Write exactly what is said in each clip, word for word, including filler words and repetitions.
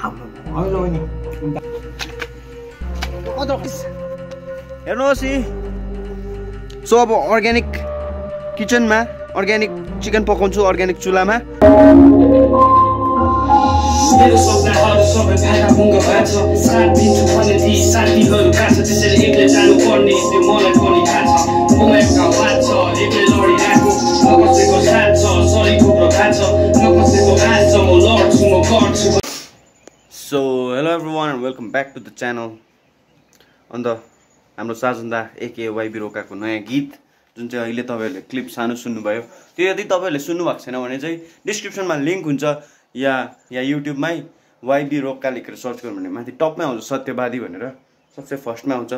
हेर्नुस् यी सो अब अर्ग्यानिक किचनमा अर्ग्यानिक चिकन पकाउँछु अर्ग्यानिक चुलामा So hello everyone and welcome back to the channel. On the हाम्रो साजन्दा एके वाइबी रोकाको नयाँ गीत जुन चाहिँ अहिले तपाईहरुले क्लिप सानो सुन्नुभयो त्यो यदि तपाईहरुले सुन्नु भएको छैन भने चाहिँ डिस्क्रिप्सनमा लिंक हुन्छ या या युट्युबमै वाइबी रोका लेखेर सर्च गर्नु भने माथि टपमै आउँछ सत्यवादी भनेर सबसे फर्स्टमा आउँछ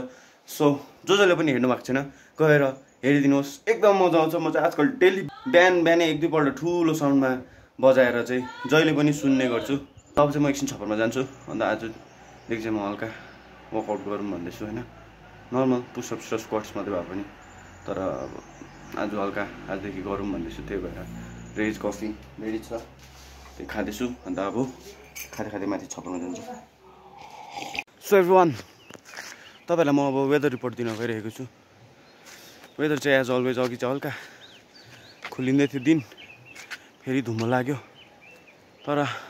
सो जो जोले पनि हेर्नु भएको छैन गएर हेरिदिनुस् एकदम मजा आउँछ म चाहिँ आजकल डेली ब्यान ब्याने एक दुई पल्ट ठूलो साउन्डमा बजाएर चाहिँ जहिले पनि सुन्ने गर्छु तब चाहिँ म एकछिन छपरमा जान्छु अनि आज देखि चाहिँ म हल्का वर्कआउट गरौँ भन्दै छु हैन नर्मल पुश अप्स र स्क्वाट्स मात्रै भए पनि तर अब आज हल्का आजदेखि गरौँ भन्दैछु त्यही भएर रेज कफी रेडी छ त्यो खाँदैछु अन्त अब खाँदै खाँदै माथि छपन्न जान्छु सो एभ्रिवान तपाईहरुलाई म अब वेदर रिपोर्ट दिन गइरहेको छु वेदर चाहिँ एज अलवेज अघि चाहिँ हल्का खुलिँदै थियो दिन फेरि धुम्म लाग्यो तर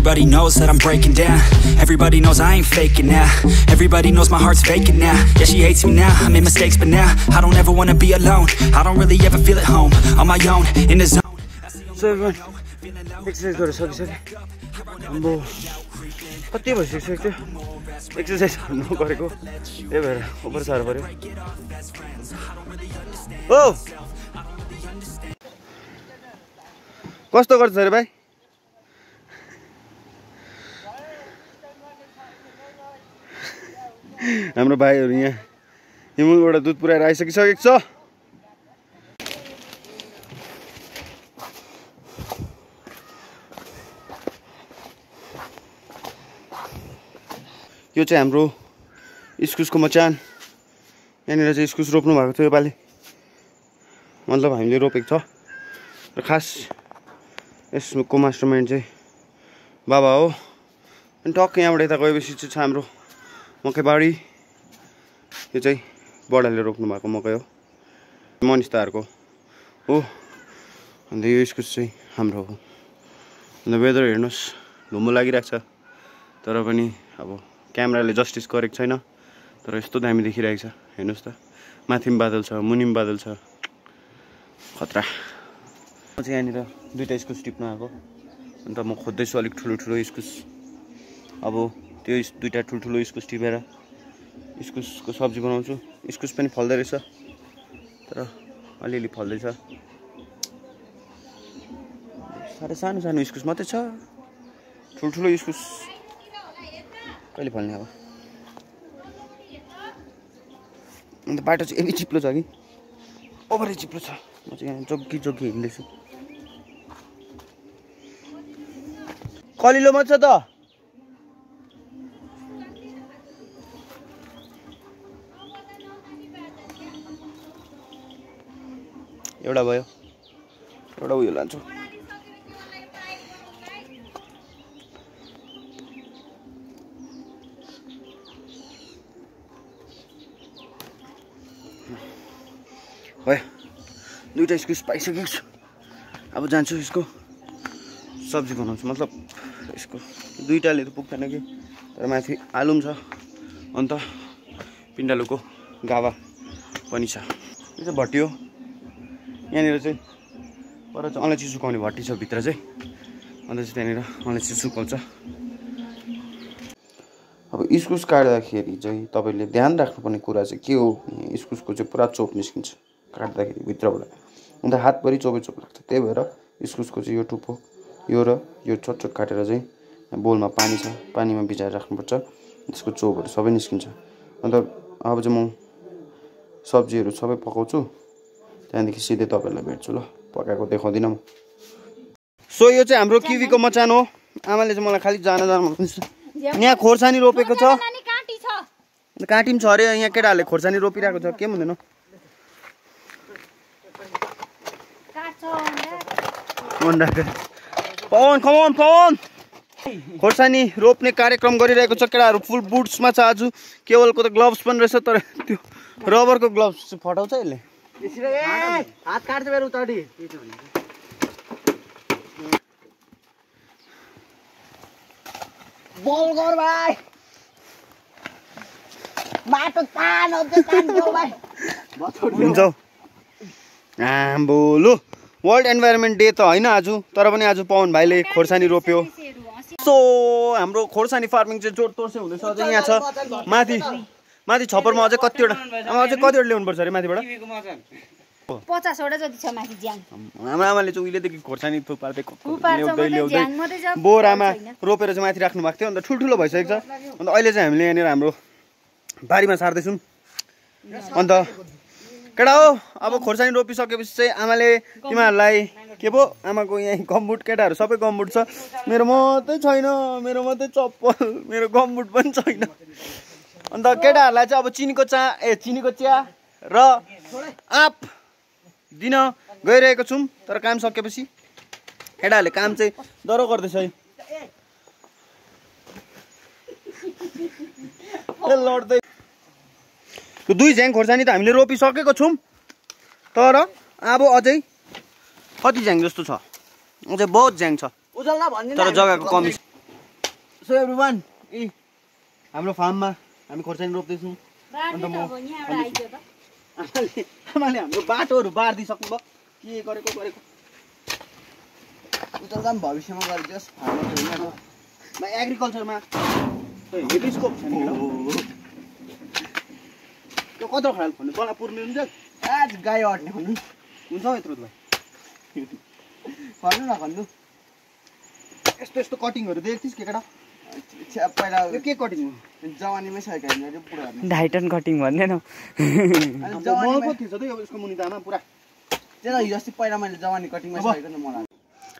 Everybody knows that I'm breaking down Everybody knows I ain't faking now Everybody knows my heart's vacant now Yeah, she hates me now, I made mistakes but now I don't ever want to be alone I don't really ever feel at home On my own, in the zone So everyone, exercise गरेर सकिसके अम्बो कति भइसक्यो exercise नगरेको त्यही भएर over साह्रो पर्यो ओ कस्तो गर्छ रे भाइ हाम्रो भाइहरु यहाँ हिमुलबाट दुध पुर्याएर आइसकिसकेको छ यो चाहिँ हाम्रो इस्कुसको मचान यहाँनिर चाहिँ इस्कुस रोप्नु भएको थियो योपालि मतलब हामीले रोपेको छ र खास यसको मास्टरमाइन्ड चाहिँ बाबा हो अनि टक्क यहाँबाट यता गएपछि चाहिँ छ हाम्रो मकैबारी यो चाहिँ बडाले रोप्नु भएको मकै हो मनिस्ताहरुको हो अन्त यो इस्कुस चाहिँ हाम्रो हो अन्त वेदर हेर्नुहोस् धुम्म लागिरहेको छ तर पनि अब क्यामेराले जस्टिस गरेको छैन तर यस्तो दामी देखिरहेको छ हेर्नुहोस् त माथि पनि बादल छ मुनि पनि बादल छ खतरा म चाहिँ यहाँनिर दुईटा इस्कुस टिप्न आएको अन्त म खोज्दैछु अलिक ठुलो ठुलो इस्कुस अब त्यो दुईटा ठुलठुलो इस्कुस टिपेर इस्कुसको सब्जी बनाउँछु इस्कुस पनि फल्दै रहेछ तर अलिअलि फल्दैछ साह्रै सानो सानो इस्कुस मात्रै छ ठुलठुलो इस्कुस कहिले फल्ने अब अन्त बाटो चाहिँ यति चिप्लो छ कि ओभरै चिप्लो छ म चाहिँ यहाँ जोग्गी जोग्गी हिँड्दैछु कलिलो मात्रै छ त एउटा भयो एउटा उयो लान्छु भयो दुईटा इस्कुस पाइसकेको छु अब जान्छु यसको सब्जी बनाउँछु मतलब यसको दुईटाले त पुग्दैन कि तर माथि आलु पनि छ अन्त पिण्डालुको गावा पनि छ यो चाहिँ भट्टी हो यहाँनिर चाहिँ पर चाहिँ अलैँची सुकाउने भट्टी छ भित्र चाहिँ अन्त चाहिँ त्यहाँनिर अलैँची सुकाउँछ अब इस्कुस काट्दाखेरि चाहिँ तपाईँले ध्यान राख्नुपर्ने कुरा चाहिँ के हो इस्कुसको चाहिँ पुरा चोप निस्किन्छ काट्दाखेरि भित्रबाट अन्त हातभरि चोपै चोप लाग्छ त्यही भएर इस्कुसको चाहिँ यो टुप्पो यो र यो छोटछोट काटेर चाहिँ बोलमा पानी छ पानीमा भिजाएर राख्नुपर्छ त्यसको चोपहरु सबै निस्किन्छ अनि त अब चाहिँ म सब्जीहरु सबै पकाउँछु त्यहाँदेखि सिधै तपाईहरुलाई भेट्छु ल पकाएको देखाउँदिन म सो यो चाहिँ हाम्रो किवीको मचान हो आमाले चाहिँ मलाई खाली जान जान भन्नुहुन्छ यहाँ खोर्सानी रोपेको छ काटी छ काटी पनि छ रे यहाँ केटाहरुले खोर्सानी रोपिराको छ के भन्दैन काट्छ ओन्डा पवन कम अन पवन खोर्सानी रोप्ने कार्यक्रम गरिरहेको छ केटाहरु फुल बुट्समा छ आज केवलको त ग्लोभ्स पनि रहेछ तर त्यो रबरको ग्लोभ्स फटाउँछ यसले हात काट्छ मेरो उताडी बल गर भाइ माटो तान अझ तान देऊ भाइ हुन्छ आम्बो लु वर्ल्ड एन्भाइरनमेन्ट डे त हैन आज तर पनि आज पवन भाइले खोर्सानी रोप्यो सो हाम्रो खोर्सानी फार्मिङ चाहिँ जोड तोर्से हुँदैछ अझै यहाँ छ माथि माथि छपरमा अझै कतिवटा अझै कतिवटा ल्याउनु पर्छ अरे माथिबाट पचास वटा जति छ माथि ज्याङ हाम्रो आमाले चाहिँ उहिलेदेखि खोर्सानी थुपार्दै ल्याउँदै ल्याउँदै बोरामा रोपेर चाहिँ माथि राख्नु भएको थियो अन्त ठुल्ठुलो भइसकेको छ अन्त अहिले चाहिँ हामीले यहाँनिर हाम्रो बारीमा सार्दै छौँ अन्त केटा हो अब खोर्सानी रोपिसकेपछि चाहिँ आमाले तिमीहरूलाई के पो आमाको यहाँ गम्बुट केटाहरू सबै गम्बुट छ मेरो मात्रै छैन मेरो मात्रै चप्पल मेरो गम्बुट पनि छैन अन्त केटाहरूलाई चाहिँ अब चिनीको चा ए चिनीको चिया र आँप दिन गइरहेको छौँ तर काम सकेपछि केटाहरूले काम चाहिँ डह्रो गर्दैछ है लड्दै त्यो दुई झ्याङ खोर्सानी त हामीले रोपिसकेको छौँ तर अब अझै कति झ्याङ जस्तो छ अझै बहुत झ्याङ छ तर जग्गाको कमी सो एभ्रिवान ए हाम्रो फार्ममा हामी खोर्सानी रोप्दैछौँ अन्त म आमाले हाम्रो बाटोहरू बारिदिसक्नु भयो के गरेको गरेको उचाल्दा पनि भविष्यमा गरिदियोस् फार्ममा एग्रिकल्चरमा स्कोप छैन त्यो कत्रो खाल भन्नु तल पुर्ने हुन्छ आज गाई हट्ने भन्नु हुन्छ हौ यत्रो त भन्नु न भन्नु यस्तो यस्तो कटिङहरू देख्थि के केटा पहिला के कटिङ जवानीमै सकेको होइन पुरा ढाइटन कटिङ भन्दैन यसको मुनितामा पुरा त्यही हिजो अस्ति पहिला मैले जवानी कटिङमा सकेको नि मलाई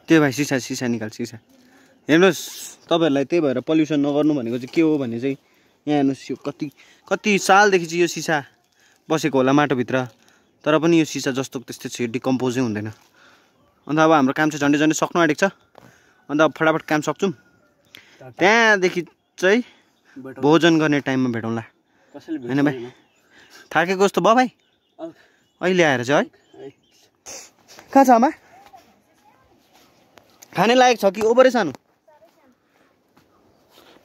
त्यही भाइ सिसा सिसा निकाल सिसा हेर्नुहोस् तपाईँहरूलाई त्यही भएर पल्युसन नगर्नु भनेको चाहिँ के हो भने चाहिँ यहाँ हेर्नुहोस् यो कति कति सालदेखि चाहिँ यो सिसा बसेको होला माटोभित्र तर पनि यो सिसा जस्तो त्यस्तै छ डिकम्पोजै हुँदैन अन्त अब हाम्रो काम चाहिँ झन्डै झन्डै सक्नु आँटेको छ अन्त अब फटाफट काम सक्छौँ त्यहाँदेखि चाहिँ भोजन गर्ने टाइममा भेटौँला होइन भाइ थाकेको जस्तो भयो भाइ अहिले आएर चाहिँ है कहाँ छ आमा खाने लायक छ कि ओभरै सानो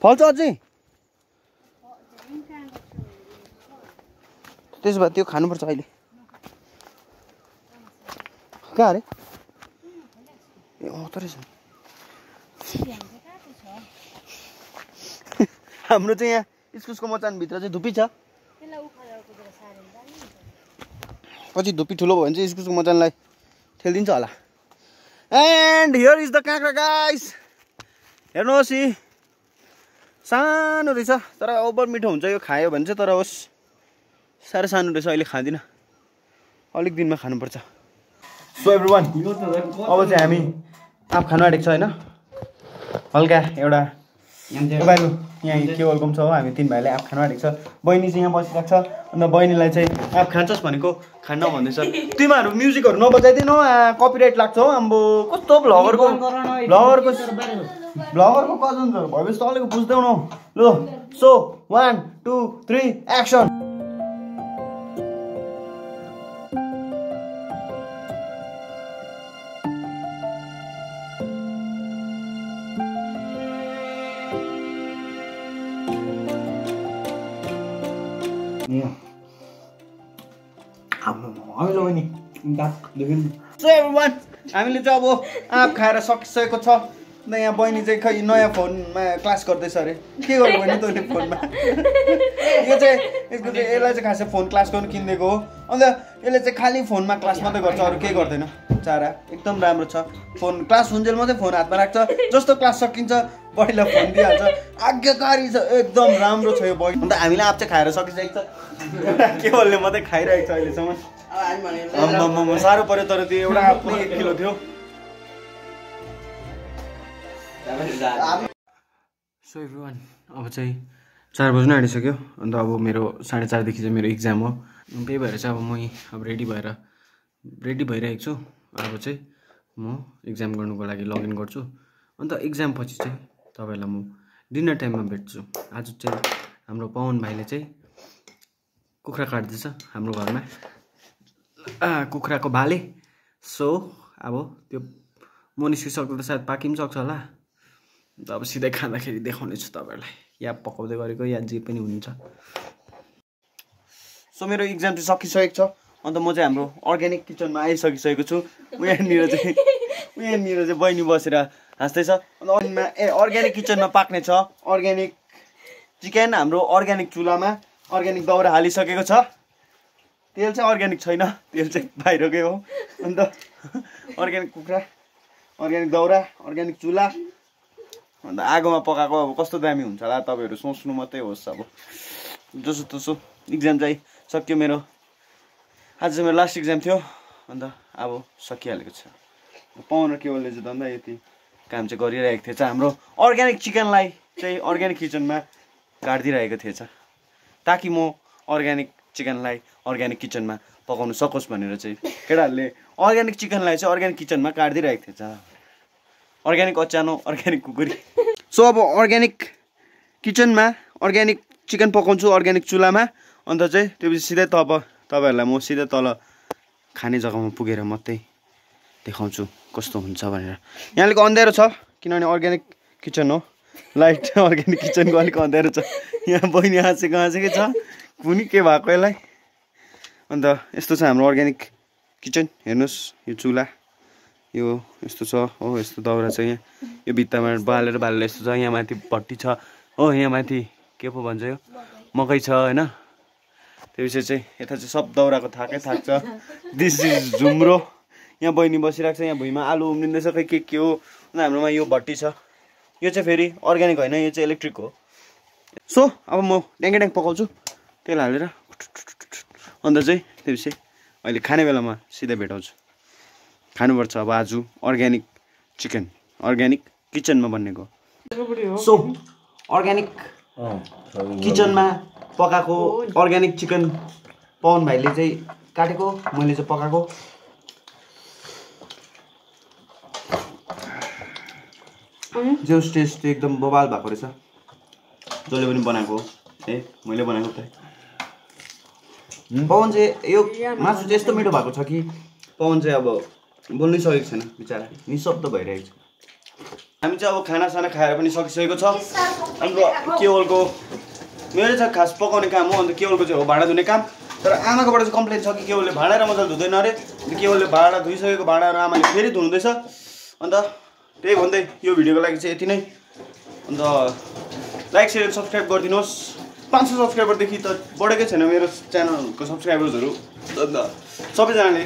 फल्छ अझै त्यसो भए त्यो खानुपर्छ अहिले कहाँ अरे ए अँ रहेछ हाम्रो चाहिँ यहाँ इस्कुसको मचानभित्र चाहिँ धुपी छ पछि धुपी ठुलो भयो भने चाहिँ इस्कुसको मचानलाई ठेलिदिन्छ होला एन्ड हियर इज द काँक्रा गाइस हेर्नुहोस् यी सानो रहेछ तर ओभर मिठो हुन्छ यो खायो भने चाहिँ तर होस् साह्रै सानो रहेछ अहिले खाँदिनँ अलिक दिनमा खानुपर्छ सो एभ्रिवान अब चाहिँ हामी आँप खानु आँटेको छ होइन हल्का एउटा तपाईँको यहाँ केवलको छ हो हामी तिन भाइले आँप खानु आँटेको छ बहिनी चाहिँ यहाँ बसिरहेको छ अन्त बहिनीलाई चाहिँ आँप खान्छस् भनेको खान भन्दैछ तिमीहरू म्युजिकहरू नबजाइदिनु कपिराइट लाग्छ हो आम्बो कस्तो भ्लगरको भ्लगरको भ्लगरको कजन्सहरू भएपछि त अलिक बुझ्दैनौ लु so one two three action so everyone हामीले चाहिँ अब आँप खाएर सकिसकेको छ नयाँ बहिनी चाहिँ खै नयाँ फोनमा क्लास गर्दैछ अरे के गर्नु भने तैँले फोनमा यो चाहिँ यसको चाहिँ यसलाई चाहिँ खासै फोन क्लास गर्नु किनिदिएको हो। अन्त यसले चाहिँ खालि फोनमा क्लास मात्रै गर्छ, अरू केही गर्दैन। चारा एकदम राम्रो छ, फोन क्लास हुन्जेल मात्रै फोन हातमा राख्छ, जस्तो क्लास सकिन्छ बहिनीलाई फोन दिइहाल्छ, आज्ञाकारी छ, एकदम राम्रो छ यो बहिनी। अन्त हामीलाई आप्चे खाएर सकिसकेको छ, केवलले मात्रै खाइरहेको छ अहिलेसम्म। साह्रो पऱ्यो तर त्यो एउटा आफ्नै एक किलो थियो। सो एभ्रिवान अब चाहिँ चार बज्न आँटिसक्यो। अन्त अब मेरो साढे चारदेखि चाहिँ मेरो इक्जाम हो, त्यही भएर चाहिँ अब म अब रेडी भएर रेडी भइरहेको छु। अब चाहिँ म इक्जाम गर्नुको लागि लगइन गर्छु, अन्त इक्जाम पछि चाहिँ तपाईँलाई म डिनर टाइममा भेट्छु। आज चाहिँ हाम्रो पवन भाइले चाहिँ कुखुरा काट्दैछ हाम्रो घरमा, कुखुराको भाले। सो अब त्यो म निस्किसक्दा त सायद पाकि पनि सक्छ होला। अन्त अब सिधै खाँदाखेरि देखाउने छु तपाईँहरूलाई, या पकाउँदै गरेको या जे पनि हुन्छ। सो मेरो इक्जाम चाहिँ सकिसकेको छ, अन्त म चाहिँ हाम्रो अर्ग्यानिक किचनमा आइसकिसकेको छु। यहाँनिर चाहिँ यहाँनिर चाहिँ बहिनी बसेर हाँस्दैछ। अन्त ए अर्ग्यानिक किचनमा पाक्ने छ अर्ग्यानिक चिकन, हाम्रो अर्ग्यानिक चुलामा अर्ग्यानिक दाउरा हालिसकेको छ। तेल चाहिँ अर्ग्यानिक छैन, तेल चाहिँ बाहिरकै हो। अन्त अर्ग्यानिक कुखुरा, अर्ग्यानिक दाउरा, अर्ग्यानिक चुला, अन्त आगोमा पकाएको अब कस्तो दामी हुन्छ होला, तपाईँहरू सोच्नु मात्रै होस्। अब जसो तसो इक्जाम चाहिँ सक्यो मेरो, आज चाहिँ मेरो लास्ट इक्जाम थियो, अन्त अब सकिहालेको छ। पाउन र केवलले चाहिँ धन्दा यति काम चाहिँ गरिरहेको थिएछ, हाम्रो अर्ग्यानिक चिकनलाई चाहिँ अर्ग्यानिक किचनमा काटिदिइरहेको थिएछ, ताकि म अर्ग्यानिक चिकनलाई अर्ग्यानिक किचनमा पकाउन सकोस् भनेर चाहिँ केटाहरूले अर्ग्यानिक चिकनलाई चाहिँ अर्ग्यानिक किचनमा काटिदिइरहेको थिएछ। अर्ग्यानिक अचानो, अर्ग्यानिक कुकुरी। सो अब अर्ग्यानिक किचनमा अर्ग्यानिक चिकन पकाउँछु अर्ग्यानिक चुलामा, अन्त चाहिँ त्योपछि सिधै तब तपाईँहरूलाई म सिधै तल खाने जग्गामा पुगेर मात्रै देखाउँछु कस्तो हुन्छ भनेर। यहाँनिरको अँध्यारो छ किनभने अर्ग्यानिक किचन हो, लाइट अर्ग्यानिक किचनको अलिक अँध्यारो छ। यहाँ बहिनी हाँसेको हाँसेकै छ, कुनी के भएको यसलाई। अन्त यस्तो छ हाम्रो अर्ग्यानिक किचन, हेर्नुहोस् यो चुला, यो यस्तो छ हो, यस्तो दाउरा छ यहाँ, यो भित्तामा बालेर बालेर यस्तो छ, यहाँ माथि भट्टी छ हो, यहाँ माथि के पो भन्छ यो मकै छ होइन। त्यसपछि चाहिँ यता चाहिँ सब दाउराको थाकै थाक छ। दिस इज झुम्रो, यहाँ बहिनी बसिरहेको छ, यहाँ भुइँमा आलु उम्लिँदैछ, खै के के हो। अन्त हाम्रोमा यो भट्टी छ, यो चाहिँ फेरि अर्ग्यानिक होइन, यो चाहिँ इलेक्ट्रिक हो। सो अब म ड्याङ्गे ड्याङ पकाउँछु तेल हालेर, अन्त चाहिँ त्यसपछि अहिले खाने बेलामा सिधै भेटाउँछु। खानुपर्छ अब आज अर्ग्यानिक चिकन अर्ग्यानिक किचनमा बनेको। सो अर्ग्यानिक किचनमा पकाएको अर्ग्यानिक चिकन पवन भाइले चाहिँ काटेको, मैले चाहिँ पकाएको। जेउस टेस्ट एकदम बबाल भएको रहेछ, जसले पनि बनाएको ए मैले बनाएको त। पवन चाहिँ यो मासु चाहिँ यस्तो मिठो भएको छ कि पवन चाहिँ अब बोल्नै सकेको छैन, बिचरा निशब्द भइरहेको छ। हामी चाहिँ अब खानासाना खाएर पनि सकिसकेको छ। हाम्रो केवलको मेरो चाहिँ खास पकाउने काम हो, अन्त केवलको चाहिँ हो भाँडा धुने काम। तर आमाकोबाट चाहिँ कम्प्लेन छ कि केवलले भाँडा र मजाले धुँदैन अरे, केवलले भाँडा धुइसकेको भाँडाहरू आमाले फेरि धुनुहुँदैछ। अन्त त्यही भन्दै यो भिडियोको लागि चाहिँ यति नै। अन्त लाइक सेयर एन्ड सब्सक्राइब गरिदिनुहोस्। पाँच सौ सब्सक्राइबरदेखि त बढेकै छैन मेरो च्यानलको सब्सक्राइबर्सहरू, अन्त सबैजनाले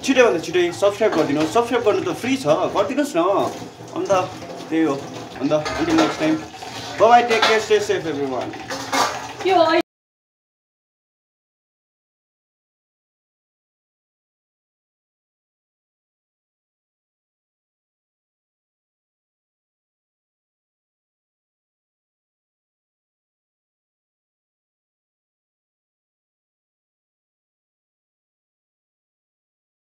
छिटोभन्दा छिटो सब्सक्राइब गरिदिनुहोस्। सब्सक्राइब गर्नु त फ्री छ, गरिदिनुहोस् न। अन्त त्यही हो, अन्त next time bye bye, take care, stay safe everyone.